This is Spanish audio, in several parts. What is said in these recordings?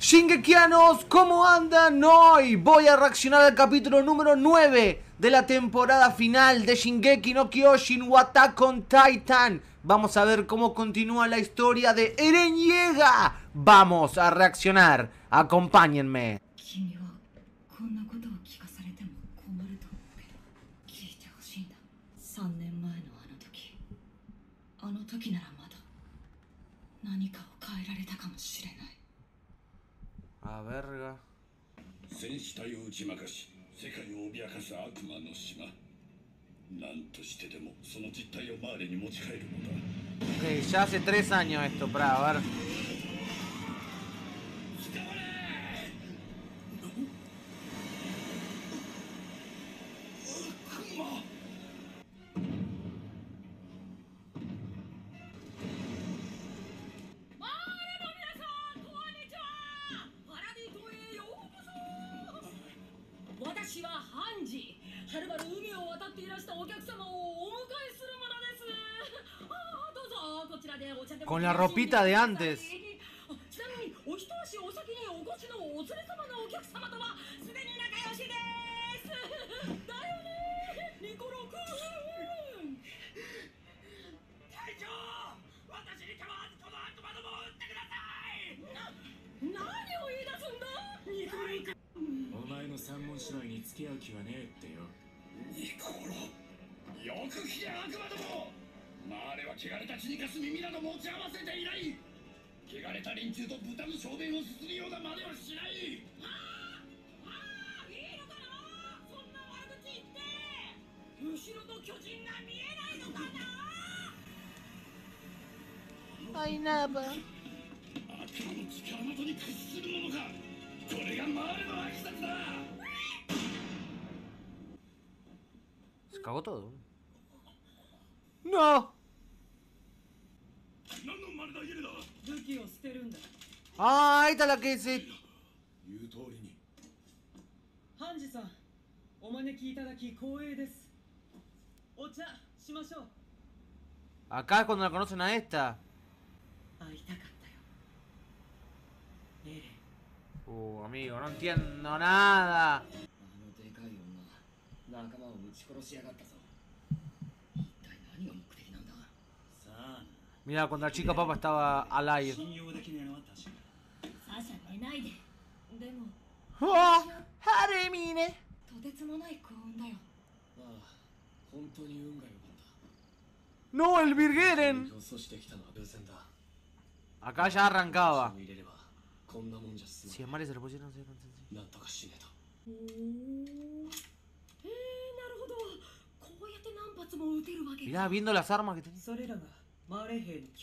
Shingekianos, ¿cómo andan hoy? Voy a reaccionar al capítulo número 9 de la temporada final de Shingeki no Kyojin o Attack on Titan. Vamos a ver cómo continúa la historia de Eren Yeager. Vamos a reaccionar, acompáñenme. A verga. Ok, ya hace 3 años esto, para ver. Con la ropita de antes. Ay, nada. Se cagó todo. ¡No! Ah, ahí está la que se... Acá es cuando la conocen a esta. Amigo, no entiendo nada. Mira, cuando la chica papa estaba al aire. ¡Oh! ¡Haremine! ¡No, el Virgeren! Acá ya arrancaba. Si es malo se lo pusieron, se lo... Mirá, viendo las armas que tenía. A ver.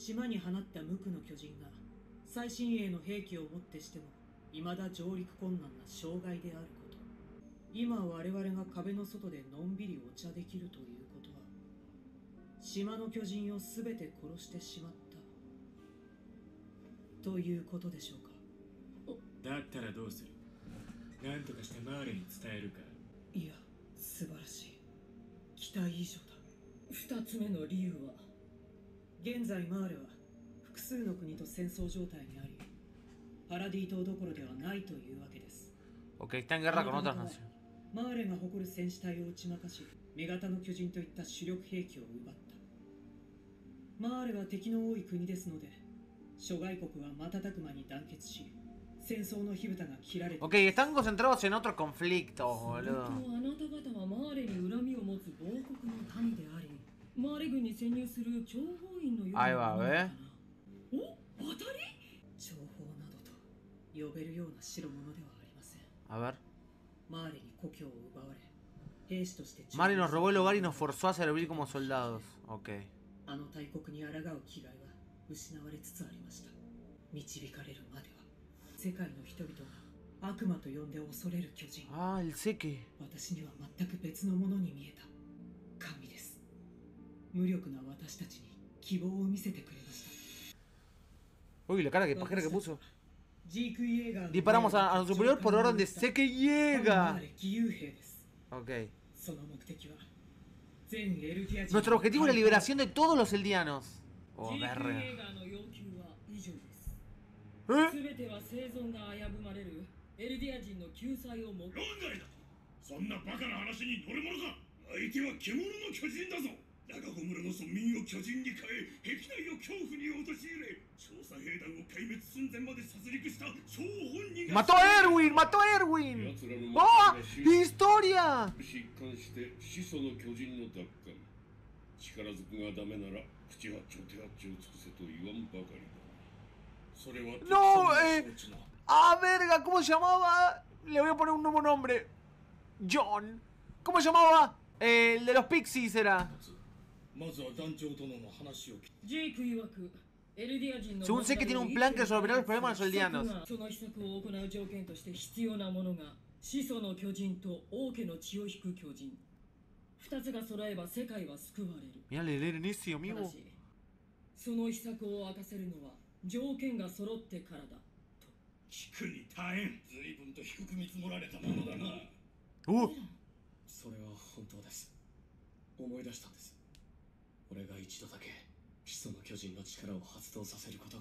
島に放った無垢の巨人が最新鋭の兵器をもってしても未だ上陸困難な障害であること。今我々が壁の外でのんびりお茶できるということは島の巨人を全て殺してしまったということでしょうか。だったらどうする？何とかしてマーレに伝えるか。いや、素晴らしい。期待以上だ。2つ目の理由は 現在マーレは複数の国と戦争状態にあり、パラディ島どころではないというわけです。Okay, está en guerra con otras naciones. マーレが誇る戦士隊を打ち負かし、女型の巨人といった主力兵器を奪った。マーレは敵の多い国ですので、諸外国は瞬く間に団結し、Ok, están concentrados en otro conflicto, boludo. Ahí va, ¿ves? A ver. Mari nos robó el hogar y nos forzó a servir como soldados. Ok. Ah, el Seki. Uy, la cara que pajera que puso. Disparamos a un superior por orden de Seki Yeager. Ok. Nuestro objetivo es la liberación de todos los eldianos. Oh, verga. ¡Mató a Erwin! ¡Mató a Erwin! ¡Oh! ¡Historia! ¡No! ¡Ah, verga! ¿Cómo se llamaba? Le voy a poner un nuevo nombre. John. ¿Cómo se llamaba? El de los Pixies era. Según sé que tiene un plan que resolverá los problemas de los aldeanos. Mira, le leen ese, amigo.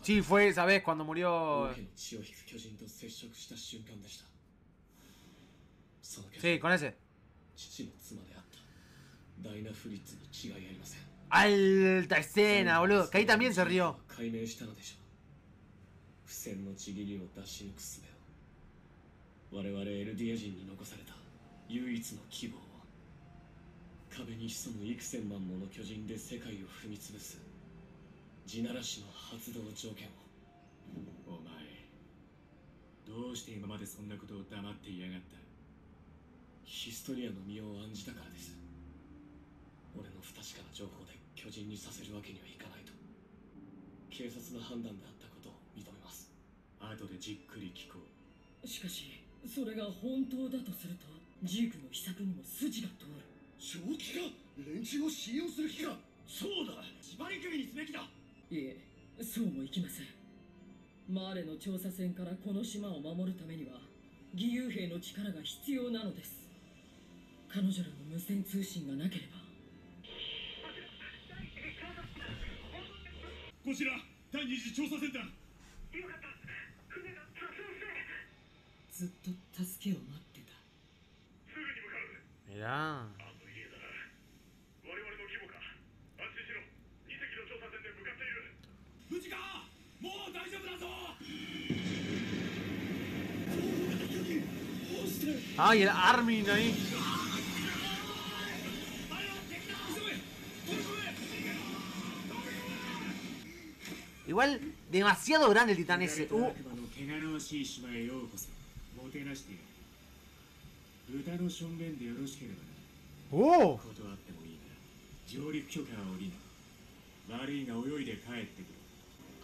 Sí, fue esa vez cuando murió. Sí, con ese. Alta escena, boludo. Que ahí también se rió. Mirá. Ay, el Armin ahí. Igual, demasiado grande el titán ese. ¡Oh!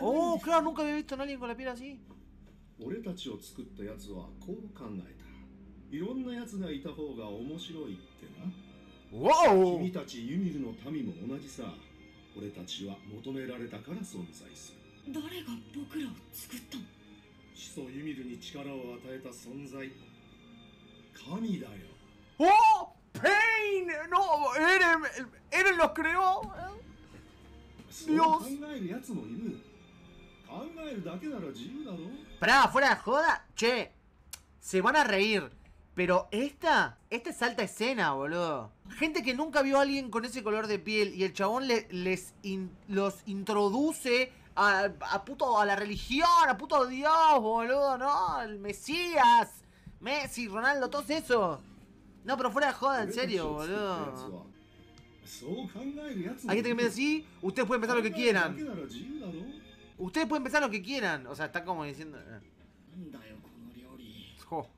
Oh, claro, nunca había visto a alguien con la piel así. ¡Wow! ¡Oh! ¡Pain! ¡No! ¡Eren los creó! ¡Dios! Pará, fuera de joda. Che, se van a reír. Pero esta es alta escena, boludo. Gente que nunca vio a alguien con ese color de piel y el chabón los introduce a la religión, a puto Dios, boludo, ¿no? El Mesías, Messi, Ronaldo, todo eso. No, pero fuera de joda, en serio, boludo. Hay gente que me dice así, ustedes pueden pensar lo que quieran. Ustedes pueden pensar lo que quieran. O sea, está como diciendo... Oh.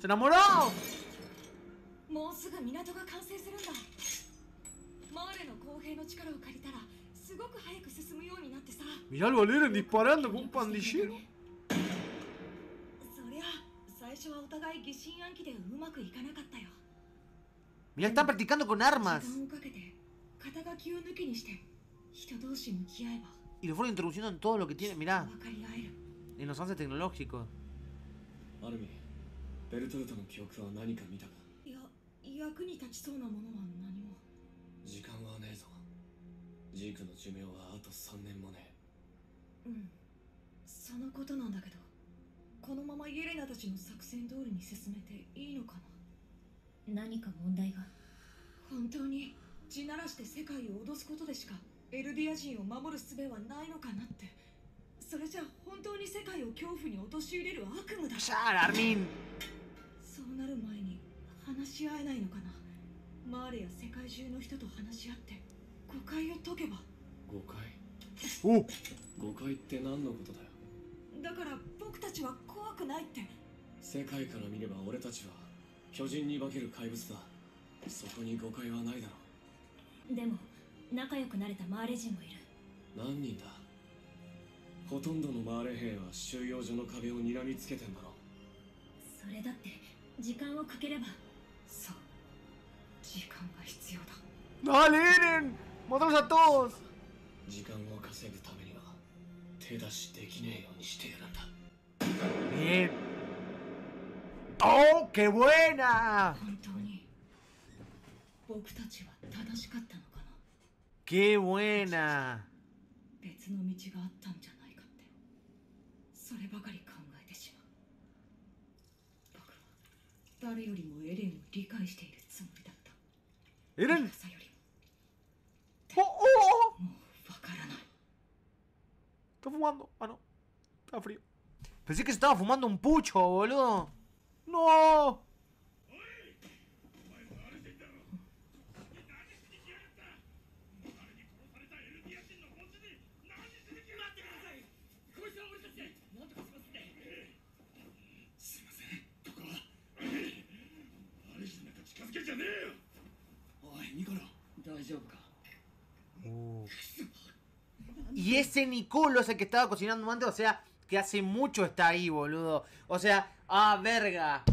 ¡Se enamoró! Mirá al Valeren disparando con un pandillero. Mirá, están practicando con armas. Y lo fueron introduciendo en todo lo que tiene. Mirá, en los avances tecnológicos. ¡Shar, Armin! ¡Dale, Eren! ¡Matamos a todos! ¡Bien! ¡Oh, qué buena! ¡Qué buena! Eren. ¡Oh, oh, oh! Está fumando. Ah, no. Está frío. Pensé que se estaba fumando un pucho, boludo. ¡No! Y ese Nicoló es el que estaba cocinando antes, o sea, que hace mucho está ahí, boludo. O sea, ah, verga.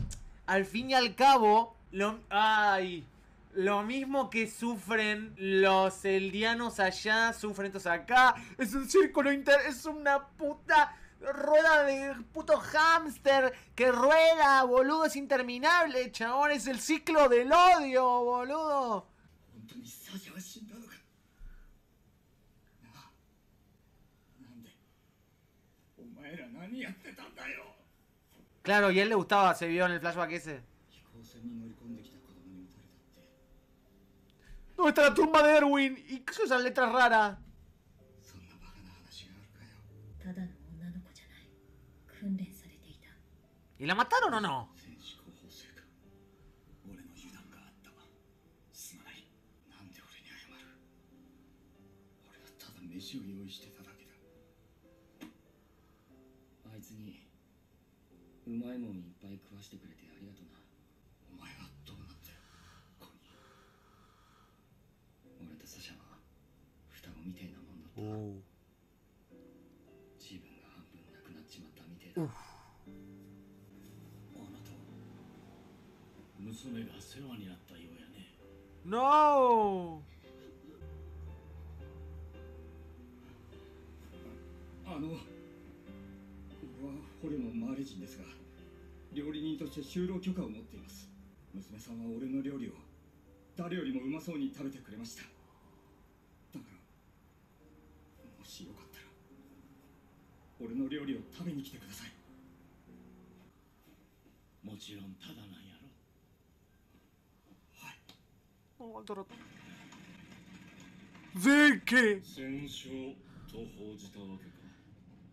Al fin y al cabo, lo mismo que sufren los eldianos allá, sufren estos acá. Es un círculo es una puta rueda de puto hámster que rueda, boludo, es interminable, chabón, es el ciclo del odio, boludo. Claro, y a él le gustaba, se vio en el flashback ese. ¿Dónde está la tumba de Erwin? ¿Y qué son esas letras raras? ¿Y la mataron o no? 石を用意してただけだ。あいつにうまいもんいっぱい食わしてくれてありがとな。お前はどうなんだよ、ここに。俺とサシャは双子みたいなもんだった。自分が半分なくなっちまったみてえだ。あなた娘が世話になったようやね。 No! ここはホルモンマーレ人ですが、料理人として就労許可を持っています。娘さんは俺の料理を誰よりもうまそうに食べてくれました。だからもしよかったら俺の料理を食べに来てください。もちろんただなんやろ。はい。全景戦勝と報じたわけか。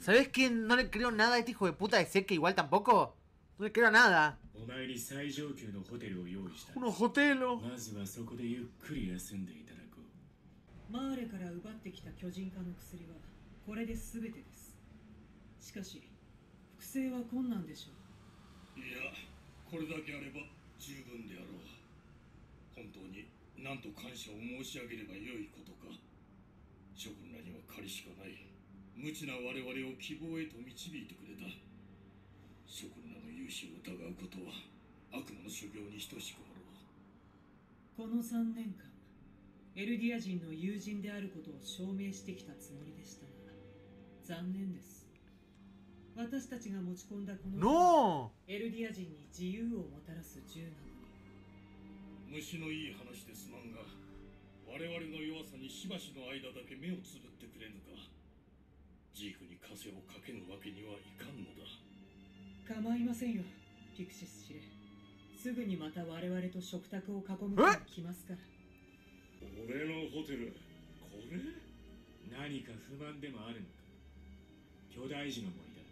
¿Sabes qué? No le creo nada a este hijo de puta de Seque, igual tampoco. No le creo nada. Unos hotelos. No. ジークに枷をかけるわけにはいかんのだ。構いませんよ、ピクシス司令。すぐにまた我々と食卓を囲むから来ますから。俺のホテル、これ？何か不満でもあるのか。巨大樹の森だ。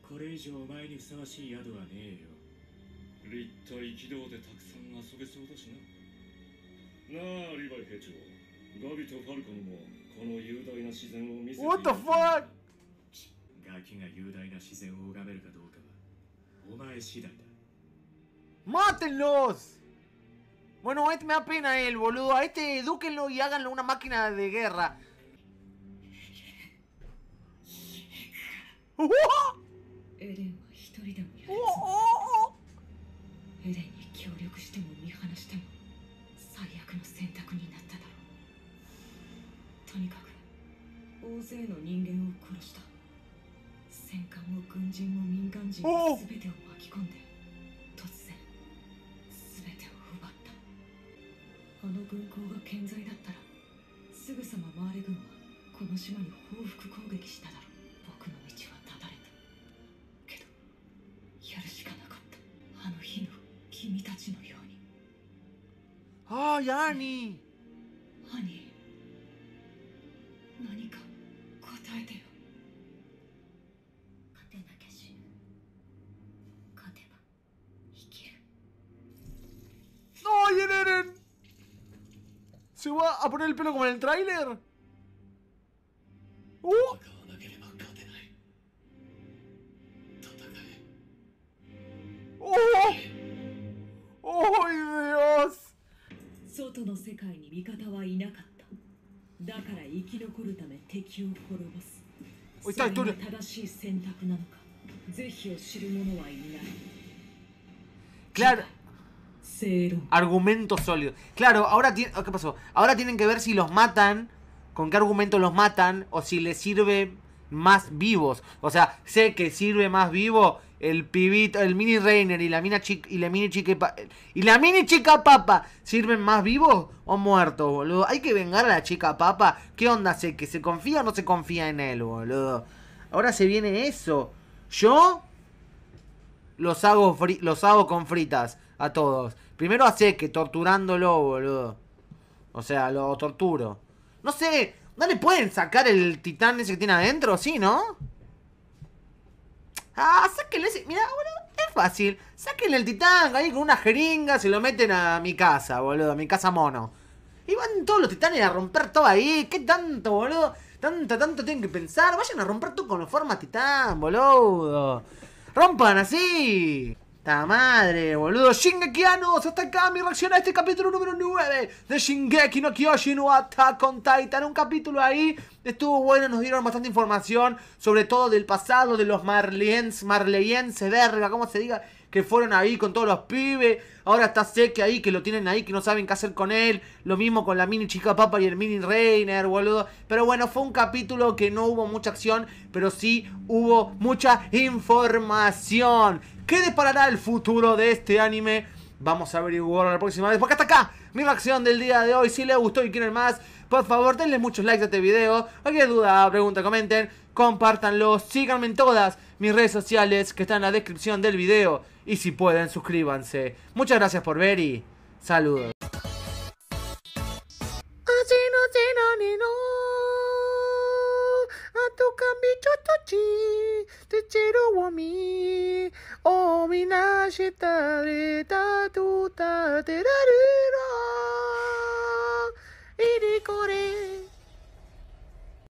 これ以上お前にふさわしい宿はねえよ。立体軌道でたくさん遊べそうだしな。なあ、リヴァイ兵長。 ガビとファルコにもこの雄大な自然を見せて。What the fuck？ ガキが雄大な自然を拝めるかどうかはお前次第だ。Mátenlos. Bueno, este me da pena él, boludo. A este edúquenlo y háganlo una máquina de guerra. ¡Oh! Eren es 1人でもやらず。Erenに協力しても見放しても最悪の選択になっただろう。 とにかく大勢の人間を殺した。戦艦も軍人も民間人も全てを巻き込んで突然全てを奪った。あの軍港が健在だったらすぐさまマーレ軍はこの島に報復攻撃しただろう。僕の道は断たれたけどやるしかなかった。あの日の君たちのように。ああヤニー、兄、 何か答えてよ。勝てなきゃ死ぬ。勝てば生きる。¡No, Eren! Se va a poner el pelo como en el tráiler. ¡Oh! だから生き残るため敵を滅ぼす。それが正しい選択なのか。是非を知る者はいない。 Claro. Argumento sólido. Claro, ahora tiene... ¿Qué pasó? Ahora tienen que ver si los matan, con qué argumento los matan, o si les sirve más vivos. O sea, sé que sirve más vivo el pibito, el mini Reiner y la mina chica, y la mini chica papa, ¿sirven más vivos o muertos, boludo? Hay que vengar a la chica papa. ¿Qué onda? ¿Sé que se confía o no se confía en él, boludo? Ahora se viene eso. Yo los hago con fritas a todos. Primero hace que torturándolo, boludo. O sea, lo torturo. No sé, ¿no le pueden sacar el titán ese que tiene adentro? Sí, ¿no? Ah, sáquenle ese. Mirá, boludo, es fácil. Sáquenle el titán ahí con una jeringa, se lo meten a mi casa, boludo, a mi casa mono. Y van todos los titanes a romper todo ahí. ¿Qué tanto, boludo? Tanto tienen que pensar. Vayan a romper todo con la forma titán, boludo. Rompan así. ¡Ta madre, boludo! ¡Shingekianos! Hasta acá mi reacción a este capítulo número 9 de Shingeki no Kyojin o Attack on Titan. Un capítulo ahí estuvo bueno, nos dieron bastante información, sobre todo del pasado, de los marleyenses, verga, como se diga, que fueron ahí con todos los pibes. Ahora está Seki ahí, que lo tienen ahí, que no saben qué hacer con él. Lo mismo con la mini chica papa y el mini Reiner, boludo. Pero bueno, fue un capítulo que no hubo mucha acción, pero sí hubo mucha información. ¿Qué deparará el futuro de este anime? Vamos a averiguarlo la próxima vez, porque hasta acá mi reacción del día de hoy. Si les gustó y quieren más, por favor denle muchos likes a este video. Cualquier duda, pregunta, comenten, compártanlo. Síganme en todas mis redes sociales que están en la descripción del video. Y si pueden, suscríbanse. Muchas gracias por ver y saludos.